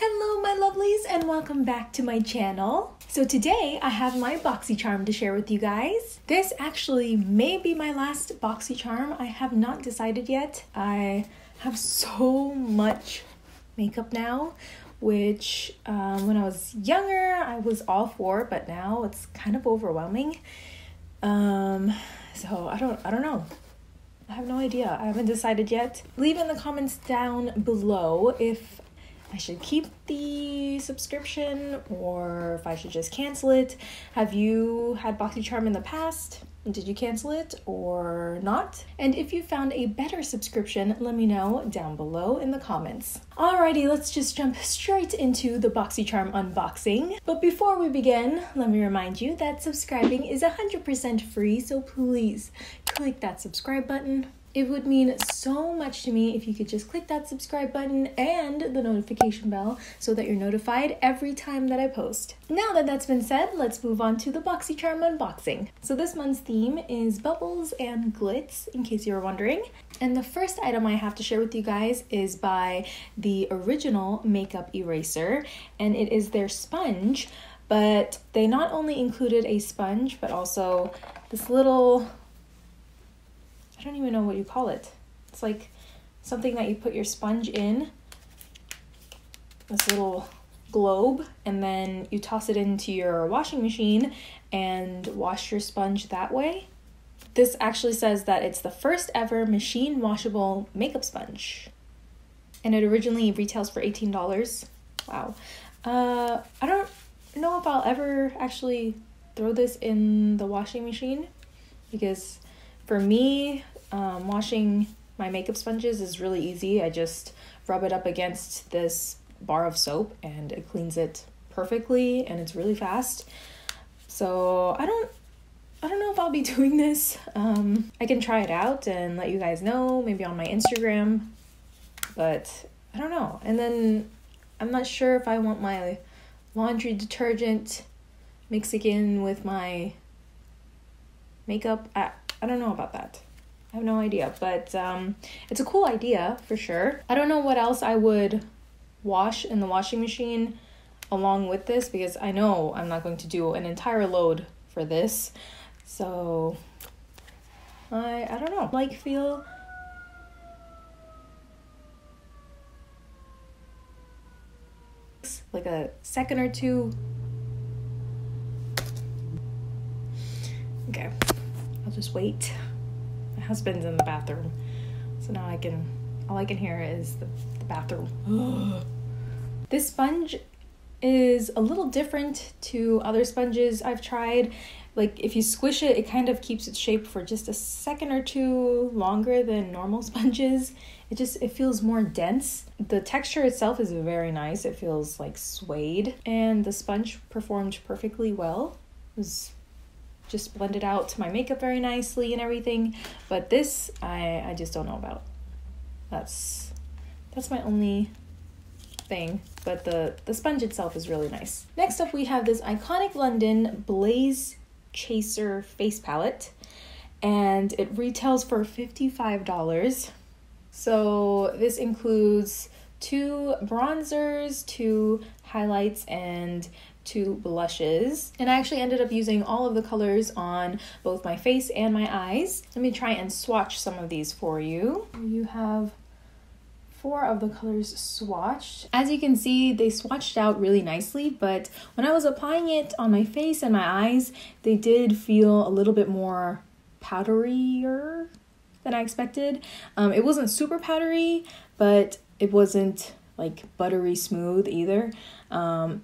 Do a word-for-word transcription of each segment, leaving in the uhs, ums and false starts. Hello my lovelies and welcome back to my channel. So today I have my BoxyCharm to share with you guys. This actually may be my last BoxyCharm. I have not decided yet. I have so much makeup now, which um, when I was younger I was all for, but now it's kind of overwhelming. Um, so I don't, I don't know. I have no idea. I haven't decided yet. Leave in the comments down below if I should keep the subscription or if I should just cancel it. Have you had BoxyCharm in the past? Did you cancel it or not? And if you found a better subscription, let me know down below in the comments. Alrighty, let's just jump straight into the BoxyCharm unboxing. But before we begin, let me remind you that subscribing is one hundred percent free, so please click that subscribe button. It would mean so much to me if you could just click that subscribe button and the notification bell so that you're notified every time that I post. Now that that's been said, let's move on to the BoxyCharm unboxing. So this month's theme is bubbles and glitz, in case you were wondering. And the first item I have to share with you guys is by the original Makeup Eraser, and it is their sponge, but they not only included a sponge, but also this little... I don't even know what you call it. It's like something that you put your sponge in, this little globe, and then you toss it into your washing machine and wash your sponge that way. This actually says that it's the first ever machine washable makeup sponge, and it originally retails for eighteen dollars. Wow. Uh, I don't know if I'll ever actually throw this in the washing machine, because for me, um, washing my makeup sponges is really easy. I just rub it up against this bar of soap and it cleans it perfectly, and it's really fast. So I don't, I don't know if I'll be doing this. Um, I can try it out and let you guys know, maybe on my Instagram, but I don't know. And then I'm not sure if I want my laundry detergent mixing in with my makeup. I, I don't know about that. I have no idea, but um, it's a cool idea for sure. I don't know what else I would wash in the washing machine along with this, because I know I'm not going to do an entire load for this. So I, I don't know, like feel. Like a second or two. Okay. I'll just wait. My husband's in the bathroom, so now I can, all I can hear is the, the bathroom. This sponge is a little different to other sponges I've tried. Like if you squish it, it kind of keeps its shape for just a second or two longer than normal sponges. It just, it feels more dense. The texture itself is very nice. It feels like suede, and the sponge performed perfectly well. It was just blended out to my makeup very nicely and everything, but this I, I just don't know about. That's that's my only thing, but the, the sponge itself is really nice. Next up we have this Iconic London Blaze Chaser Face Palette, and it retails for fifty-five dollars. So this includes two bronzers, two highlights, and two blushes, and I actually ended up using all of the colors on both my face and my eyes. Let me try and swatch some of these for you. You have four of the colors swatched. As you can see, they swatched out really nicely, but when I was applying it on my face and my eyes, they did feel a little bit more powderier than I expected. Um, it wasn't super powdery, but it wasn't like buttery smooth either. Um,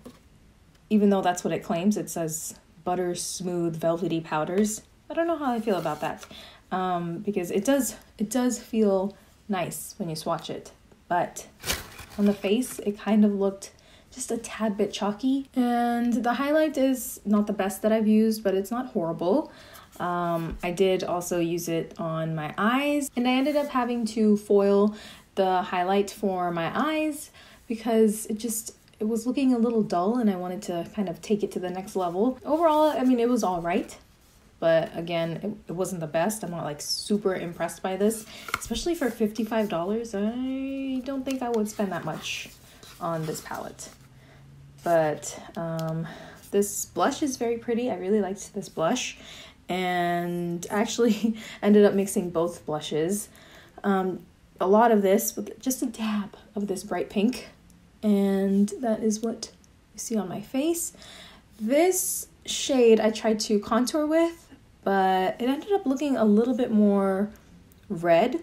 Even though that's what it claims, it says butter smooth velvety powders. I don't know how I feel about that, um, because it does it does feel nice when you swatch it, but on the face it kind of looked just a tad bit chalky. And the highlight is not the best that I've used, but it's not horrible. Um, I did also use it on my eyes, and I ended up having to foil the highlight for my eyes because it just, it was looking a little dull and I wanted to kind of take it to the next level. Overall, I mean, it was all right. but again, it, it wasn't the best. I'm not like super impressed by this, especially for fifty-five dollars. I don't think I would spend that much on this palette. But um, this blush is very pretty. I really liked this blush, and actually ended up mixing both blushes. Um, a lot of this, with just a dab of this bright pink, and that is what you see on my face. This shade I tried to contour with, but it ended up looking a little bit more red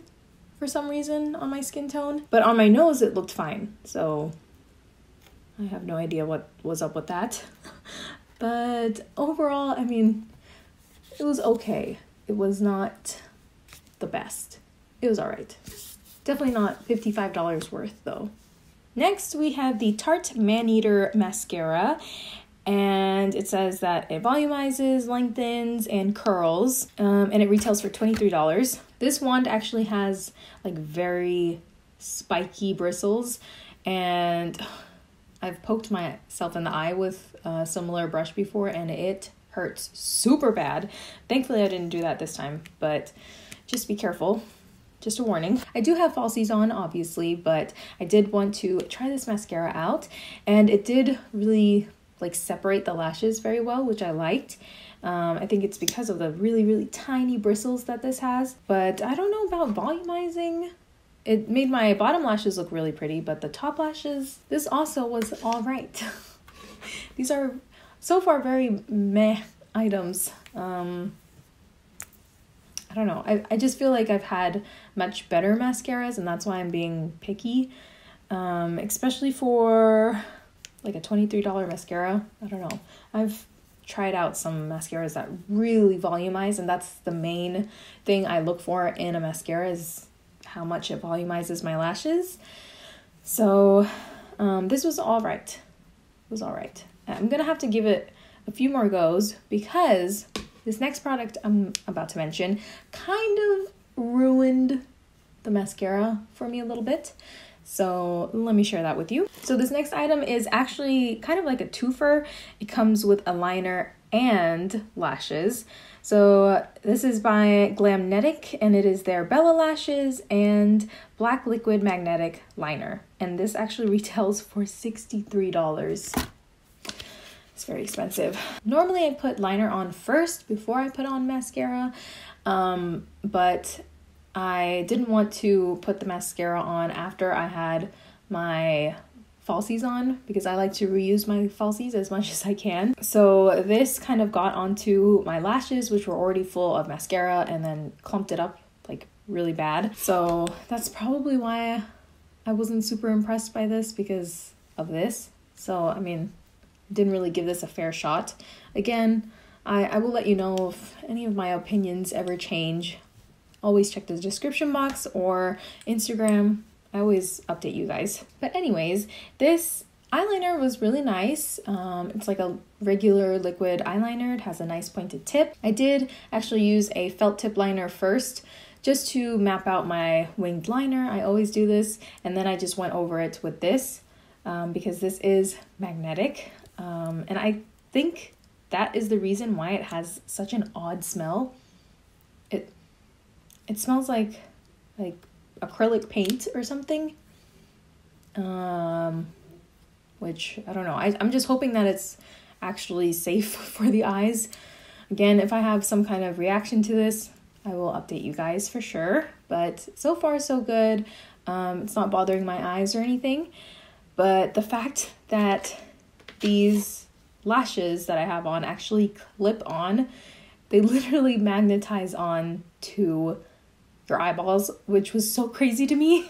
for some reason on my skin tone. But on my nose, it looked fine, so I have no idea what was up with that. But overall, I mean, it was okay. It was not the best. It was all right. Definitely not fifty-five dollars worth though. Next, we have the Tarte Maneater Mascara, and it says that it volumizes, lengthens, and curls, um, and it retails for twenty-three dollars. This wand actually has like very spiky bristles, and I've poked myself in the eye with a similar brush before, and it hurts super bad. Thankfully, I didn't do that this time, but just be careful. Just a warning. I do have falsies on, obviously, but I did want to try this mascara out, and it did really like separate the lashes very well, which I liked. Um, I think it's because of the really, really tiny bristles that this has, but I don't know about volumizing. It made my bottom lashes look really pretty, but the top lashes, this also was all right. These are so far very meh items. Um, I don't know. I, I just feel like I've had much better mascaras, and that's why I'm being picky, um, especially for like a twenty-three dollar mascara. I don't know. I've tried out some mascaras that really volumize, and that's the main thing I look for in a mascara, is how much it volumizes my lashes. So um, this was all right. It was all right. I'm going to have to give it a few more goes, because this next product I'm about to mention kind of ruined the mascara for me a little bit. So let me share that with you. So this next item is actually kind of like a twofer. It comes with a liner and lashes. So this is by Glamnetic, and it is their Bella Lashes and Black Liquid Magnetic Liner. And this actually retails for sixty-three dollars. It's very expensive. Normally I put liner on first before I put on mascara, um, but I didn't want to put the mascara on after I had my falsies on, because I like to reuse my falsies as much as I can. So this kind of got onto my lashes, which were already full of mascara, and then clumped it up like really bad. So that's probably why I wasn't super impressed by this, because of this. So I mean, didn't really give this a fair shot. Again, I, I will let you know if any of my opinions ever change. Always check the description box or Instagram. I always update you guys. But anyways, this eyeliner was really nice. Um, it's like a regular liquid eyeliner. It has a nice pointed tip. I did actually use a felt tip liner first, just to map out my winged liner. I always do this. And then I just went over it with this, um, because this is magnetic. Um, and I think that is the reason why it has such an odd smell. It it smells like like acrylic paint or something. Um, which I don't know. I, I'm just hoping that it's actually safe for the eyes. Again, if I have some kind of reaction to this, I will update you guys for sure. But so far so good. Um, it's not bothering my eyes or anything. But the fact that these lashes that I have on actually clip on, they literally magnetize on to your eyeballs, which was so crazy to me.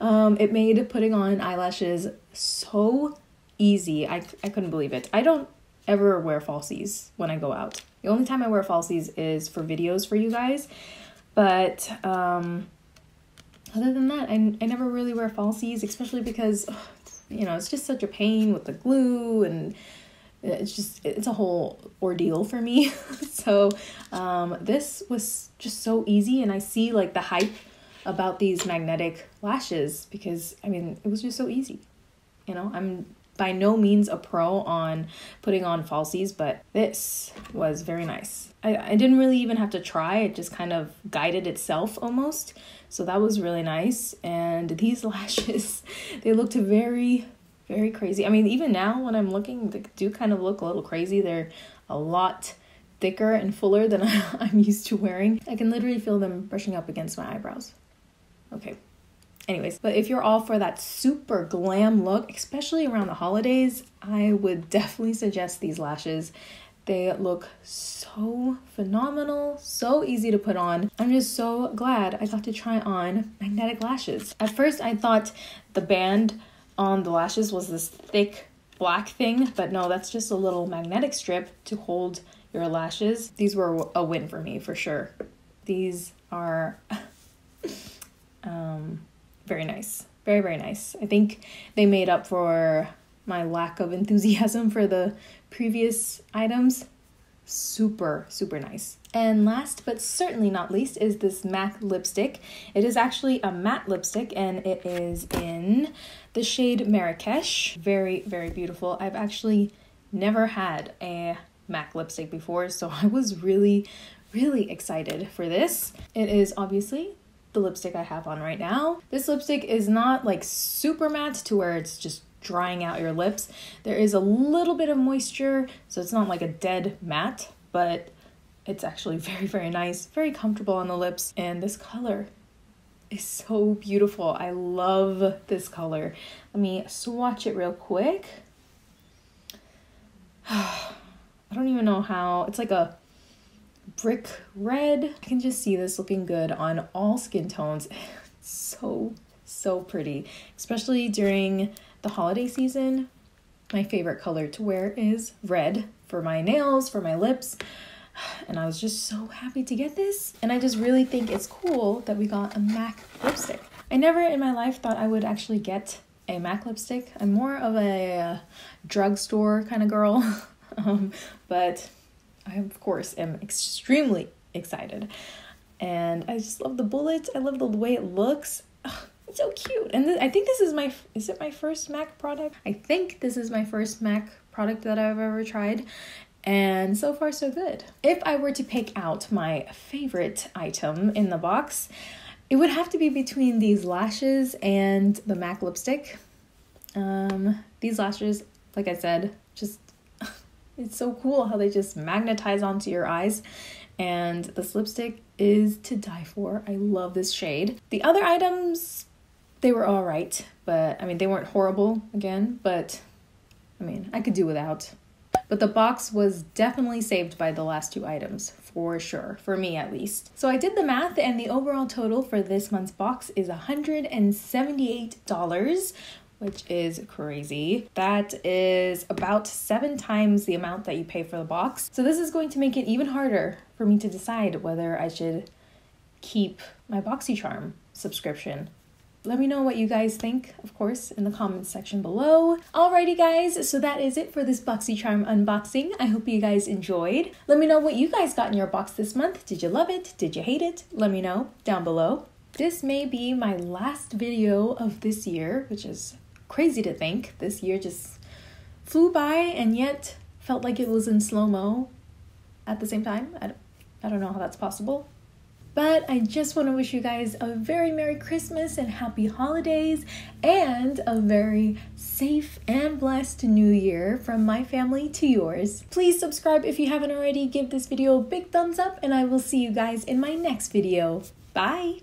Um, it made putting on eyelashes so easy. I, I couldn't believe it. I don't ever wear falsies when I go out. The only time I wear falsies is for videos for you guys. But um, other than that, I, I never really wear falsies, especially because ugh, you know, it's just such a pain with the glue, and it's just, it's a whole ordeal for me. So um, this was just so easy, and I see like the hype about these magnetic lashes because, I mean, it was just so easy. You know, I'm by no means a pro on putting on falsies, but this was very nice. I, I didn't really even have to try, it just kind of guided itself almost. So that was really nice. And these lashes, they looked very, very crazy. I mean, even now when I'm looking, they do kind of look a little crazy. They're a lot thicker and fuller than I'm used to wearing. I can literally feel them brushing up against my eyebrows. Okay. Anyways, but if you're all for that super glam look, especially around the holidays, I would definitely suggest these lashes. They look so phenomenal, so easy to put on. I'm just so glad I got to try on magnetic lashes. At first, I thought the band on the lashes was this thick black thing, but no, that's just a little magnetic strip to hold your lashes. These were a win for me, for sure. These are... um, very nice. Very, very nice. I think they made up for my lack of enthusiasm for the previous items. Super, super nice. And last but certainly not least is this MAC lipstick. It is actually a matte lipstick and it is in the shade Marrakesh. Very, very beautiful. I've actually never had a MAC lipstick before, so I was really, really excited for this. It is obviously the lipstick I have on right now. This lipstick is not like super matte to where it's just drying out your lips. There is a little bit of moisture, so it's not like a dead matte, but it's actually very, very nice, very comfortable on the lips. And this color is so beautiful. I love this color. Let me swatch it real quick. I don't even know how, it's like a brick red. I can just see this looking good on all skin tones. It's so, so pretty, especially during the holiday season. My favorite color to wear is red for my nails, for my lips. And I was just so happy to get this. And I just really think it's cool that we got a MAC lipstick. I never in my life thought I would actually get a MAC lipstick. I'm more of a drugstore kind of girl, um, but I, of course, am extremely excited. And I just love the bullets. I love the way it looks. Oh, it's so cute. And th I think this is my, is it my first MAC product? I think this is my first MAC product that I've ever tried. And so far, so good. If I were to pick out my favorite item in the box, it would have to be between these lashes and the MAC lipstick. Um, these lashes, like I said, just... it's so cool how they just magnetize onto your eyes, and this lipstick is to die for. I love this shade. The other items, they were all right, but I mean, they weren't horrible again, but I mean, I could do without. But the box was definitely saved by the last two items, for sure, for me at least. So I did the math, and the overall total for this month's box is one hundred seventy-eight dollars, which is crazy. That is about seven times the amount that you pay for the box. So this is going to make it even harder for me to decide whether I should keep my BoxyCharm subscription. Let me know what you guys think, of course, in the comments section below. Alrighty guys, so that is it for this BoxyCharm unboxing. I hope you guys enjoyed. Let me know what you guys got in your box this month. Did you love it? Did you hate it? Let me know down below. This may be my last video of this year, which is crazy to think. This year just flew by and yet felt like it was in slow-mo at the same time. I don't, I don't know how that's possible. But I just want to wish you guys a very Merry Christmas and Happy Holidays and a very safe and blessed New Year from my family to yours. Please subscribe if you haven't already. Give this video a big thumbs up and I will see you guys in my next video. Bye!